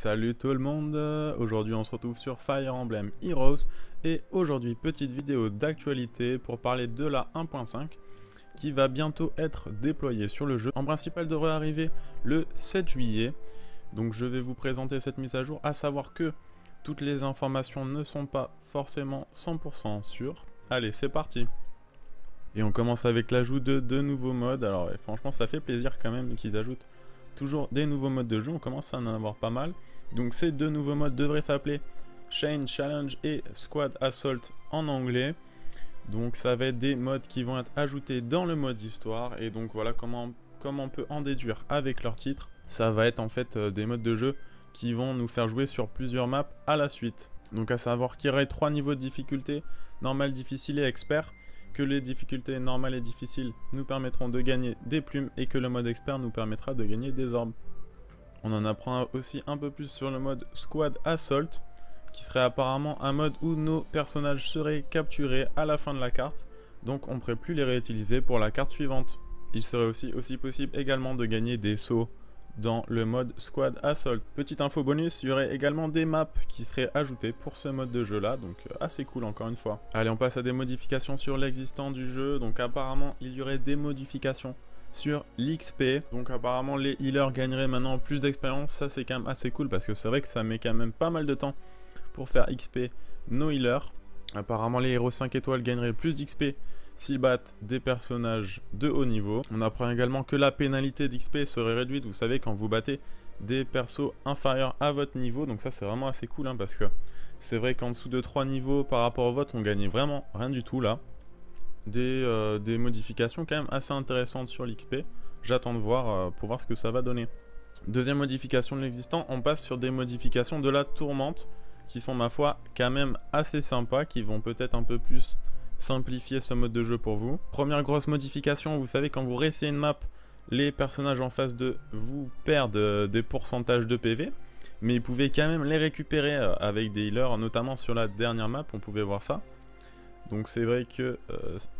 Salut tout le monde, aujourd'hui on se retrouve sur Fire Emblem Heroes et aujourd'hui petite vidéo d'actualité pour parler de la 1.5 qui va bientôt être déployée sur le jeu. En principe elle devrait arriver le 7 juillet, donc je vais vous présenter cette mise à jour, à savoir que toutes les informations ne sont pas forcément 100% sûres. Allez c'est parti. Et on commence avec l'ajout de deux nouveaux modes. Alors ouais, franchement ça fait plaisir quand même qu'ils ajoutent toujours des nouveaux modes de jeu, on commence à en avoir pas mal. Donc ces deux nouveaux modes devraient s'appeler Chain Challenge et Squad Assault en anglais. Donc ça va être des modes qui vont être ajoutés dans le mode histoire. Et donc voilà comment on peut en déduire avec leur titre. Ça va être en fait des modes de jeu qui vont nous faire jouer sur plusieurs maps à la suite. Donc à savoir qu'il y aurait trois niveaux de difficulté, normal, difficile et expert. Que les difficultés normales et difficiles nous permettront de gagner des plumes et que le mode expert nous permettra de gagner des orbes. On en apprend aussi un peu plus sur le mode Squad Assault, qui serait apparemment un mode où nos personnages seraient capturés à la fin de la carte, donc on ne pourrait plus les réutiliser pour la carte suivante. Il serait aussi possible également de gagner des sauts dans le mode Squad Assault. Petite info bonus, il y aurait également des maps qui seraient ajoutées pour ce mode de jeu là, donc assez cool encore une fois. Allez, on passe à des modifications sur l'existant du jeu. Donc apparemment il y aurait des modifications sur l'XP, donc apparemment les healers gagneraient maintenant plus d'expérience. Ça c'est quand même assez cool parce que c'est vrai que ça met quand même pas mal de temps pour faire XP nos healers. Apparemment les héros 5 étoiles gagneraient plus d'XP s'ils battent des personnages de haut niveau. On apprend également que la pénalité d'XP serait réduite, vous savez, quand vous battez des persos inférieurs à votre niveau. Donc ça c'est vraiment assez cool hein, parce que c'est vrai qu'en dessous de 3 niveaux par rapport au vote on gagnait vraiment rien du tout là. Des modifications quand même assez intéressantes sur l'XP. J'attends de voir pour voir ce que ça va donner. Deuxième modification de l'existant, on passe sur des modifications de la tourmente qui sont ma foi quand même assez sympas, qui vont peut-être un peu plus simplifier ce mode de jeu pour vous. Première grosse modification, vous savez, quand vous réessayez une map, les personnages en face de vous perdent des pourcentages de PV, mais ils pouvaient quand même les récupérer avec des healers, notamment sur la dernière map, on pouvait voir ça. Donc c'est vrai que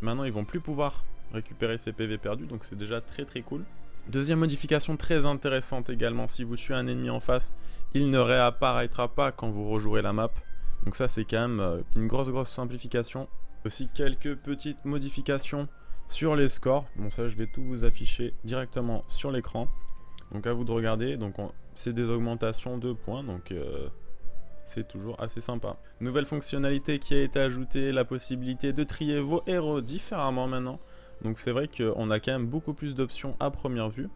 maintenant ils vont plus pouvoir récupérer ces PV perdus, donc c'est déjà très très cool. Deuxième modification très intéressante également, si vous tuez un ennemi en face, il ne réapparaîtra pas quand vous rejouerez la map. Donc ça c'est quand même une grosse simplification. Aussi quelques petites modifications sur les scores. Bon ça je vais tout vous afficher directement sur l'écran, donc à vous de regarder. Donc c'est des augmentations de points, donc c'est toujours assez sympa. Nouvelle fonctionnalité qui a été ajoutée, la possibilité de trier vos héros différemment maintenant. Donc c'est vrai qu'on a quand même beaucoup plus d'options à première vue.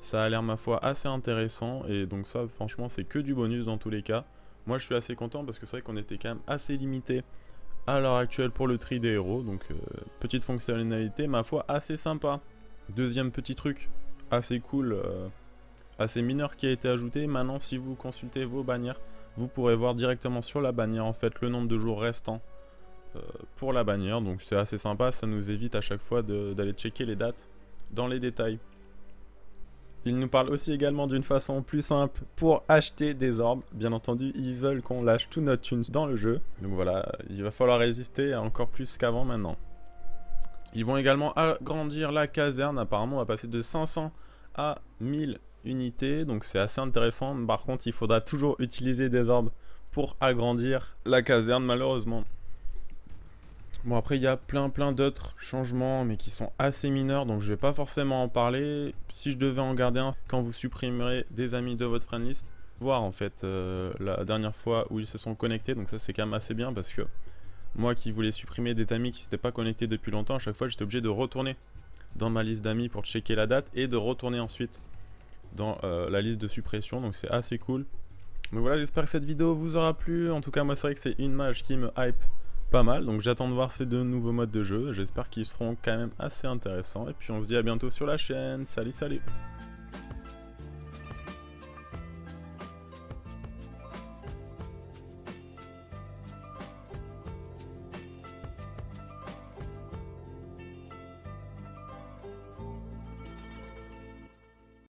Ça a l'air ma foi assez intéressant et donc ça franchement c'est que du bonus dans tous les cas. Moi je suis assez content parce que c'est vrai qu'on était quand même assez limité à l'heure actuelle pour le tri des héros, donc petite fonctionnalité ma foi assez sympa. Deuxième petit truc assez cool, assez mineur qui a été ajouté. Maintenant si vous consultez vos bannières, vous pourrez voir directement sur la bannière en fait le nombre de jours restants pour la bannière. Donc c'est assez sympa, ça nous évite à chaque fois d'aller checker les dates dans les détails. Ils nous parlent aussi également d'une façon plus simple pour acheter des orbes. Bien entendu, ils veulent qu'on lâche tout notre thunes dans le jeu. Donc voilà, il va falloir résister encore plus qu'avant maintenant. Ils vont également agrandir la caserne. Apparemment, on va passer de 500 à 1000 unités. Donc c'est assez intéressant. Par contre, il faudra toujours utiliser des orbes pour agrandir la caserne, malheureusement. Bon après il y a plein d'autres changements mais qui sont assez mineurs, donc je vais pas forcément en parler. Si je devais en garder un, quand vous supprimerez des amis de votre friendlist, voir en fait la dernière fois où ils se sont connectés. Donc ça c'est quand même assez bien parce que moi qui voulais supprimer des amis qui s'étaient pas connectés depuis longtemps, à chaque fois j'étais obligé de retourner dans ma liste d'amis pour checker la date et de retourner ensuite dans la liste de suppression, donc c'est assez cool. Donc voilà, j'espère que cette vidéo vous aura plu. En tout cas moi c'est vrai que c'est une mage qui me hype pas mal, donc j'attends de voir ces deux nouveaux modes de jeu, j'espère qu'ils seront quand même assez intéressants et puis on se dit à bientôt sur la chaîne. Salut